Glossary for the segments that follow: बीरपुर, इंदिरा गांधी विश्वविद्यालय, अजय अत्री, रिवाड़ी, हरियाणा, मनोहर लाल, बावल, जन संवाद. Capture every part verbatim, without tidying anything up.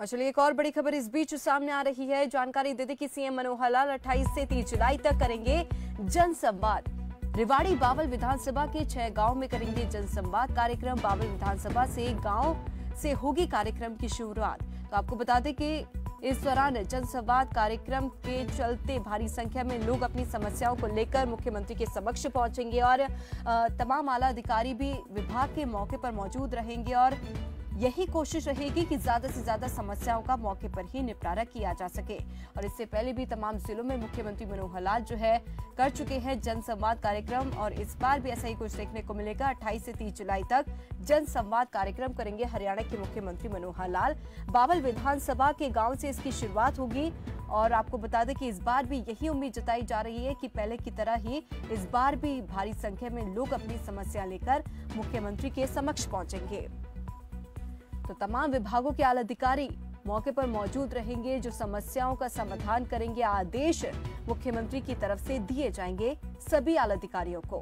और चलिए एक और बड़ी खबर इस बीच सामने आ रही है। जानकारी देते कि सीएम मनोहर लाल अट्ठाईस से तीस जुलाई तक करेंगे जनसंवाद। रिवाड़ी बावल विधानसभा के छह गांव में करेंगे जनसंवाद कार्यक्रम। बावल विधानसभा से गांव से होगी कार्यक्रम की शुरुआत। तो आपको बता दें कि इस दौरान जनसंवाद कार्यक्रम के चलते भारी संख्या में लोग अपनी समस्याओं को लेकर मुख्यमंत्री के समक्ष पहुंचेंगे और तमाम आला अधिकारी भी विभाग के मौके पर मौजूद रहेंगे और यही कोशिश रहेगी कि ज्यादा से ज्यादा समस्याओं का मौके पर ही निपटारा किया जा सके। और इससे पहले भी तमाम जिलों में मुख्यमंत्री मनोहर लाल जो है कर चुके हैं जनसंवाद कार्यक्रम और इस बार भी ऐसा ही कुछ देखने को मिलेगा। अट्ठाईस से तीस जुलाई तक जनसंवाद कार्यक्रम करेंगे हरियाणा के मुख्यमंत्री मनोहर लाल। बावल विधानसभा के गाँव से इसकी शुरुआत होगी और आपको बता दें कि इस बार भी यही उम्मीद जताई जा रही है कि पहले की तरह ही इस बार भी भारी संख्या में लोग अपनी समस्या लेकर मुख्यमंत्री के समक्ष पहुंचेंगे। तो तमाम विभागों के आला अधिकारी मौके पर मौजूद रहेंगे, जो समस्याओं का समाधान करेंगे। आदेश मुख्यमंत्री की तरफ से दिए जाएंगे सभी आला अधिकारियों को।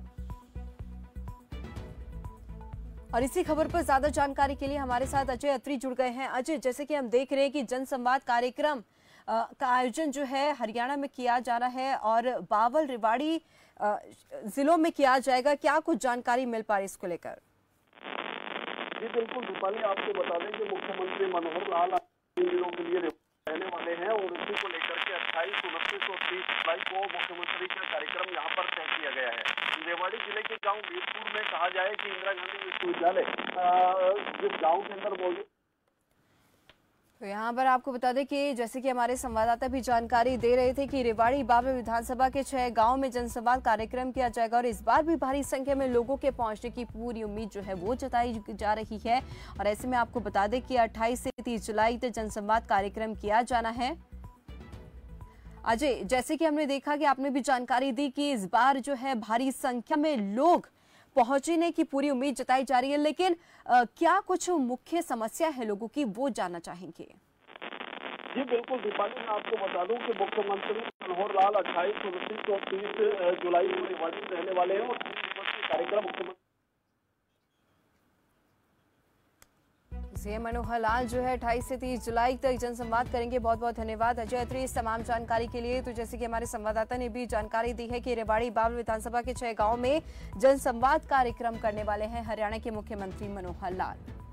और इसी खबर पर ज्यादा जानकारी के लिए हमारे साथ अजय अत्री जुड़ गए हैं। अजय, जैसे कि हम देख रहे हैं कि जनसंवाद कार्यक्रम आ, का आयोजन जो है हरियाणा में किया जा रहा है और बावल रिवाड़ी आ, जिलों में किया जाएगा, क्या कुछ जानकारी मिल पा रही इसको लेकर? जी बिल्कुल रूपाली, आपको बता दें कि मुख्यमंत्री मनोहर लाल तीन दिनों के लिए रहने वाले हैं और उसी को लेकर के अट्ठाईस उनतीस और तीस जुलाई को मुख्यमंत्री का कार्यक्रम यहां पर तय किया गया है। रिवाड़ी जिले के गांव बीरपुर में कहा जाए कि इंदिरा गांधी विश्वविद्यालय जिस गाँव के अंदर मौजूद। तो यहाँ पर आपको बता दें कि जैसे कि हमारे संवाददाता भी जानकारी दे रहे थे कि रिवाड़ी बावल विधानसभा के छह गांव में जनसंवाद कार्यक्रम किया जाएगा और इस बार भी भारी संख्या में लोगों के पहुंचने की पूरी उम्मीद जो है वो जताई जा रही है। और ऐसे में आपको बता दें कि अट्ठाईस से तीस जुलाई तक जनसंवाद कार्यक्रम किया जाना है। अजय, जैसे कि हमने देखा कि आपने भी जानकारी दी कि इस बार जो है भारी संख्या में लोग पहुंचने की पूरी उम्मीद जताई जा रही है, लेकिन आ, क्या कुछ मुख्य समस्या है लोगों की, वो जानना चाहेंगे? जी बिल्कुल दीपाली, मैं आपको बता दूं कि मुख्यमंत्री मनोहर लाल अट्ठाईस उनतीस और तीस जुलाई को रिवाड़ी में रहने वाले हैं और तीन दिवसीय कार्यक्रम मुख्यमंत्री सीएम मनोहर लाल जो है अट्ठाईस से तीस जुलाई तक जनसंवाद करेंगे। बहुत बहुत धन्यवाद अजय अत्री इस तमाम जानकारी के लिए। तो जैसे कि हमारे संवाददाता ने भी जानकारी दी है कि रेवाड़ी बावल विधानसभा के छह गांव में जनसंवाद कार्यक्रम करने वाले हैं हरियाणा के मुख्यमंत्री मनोहर लाल।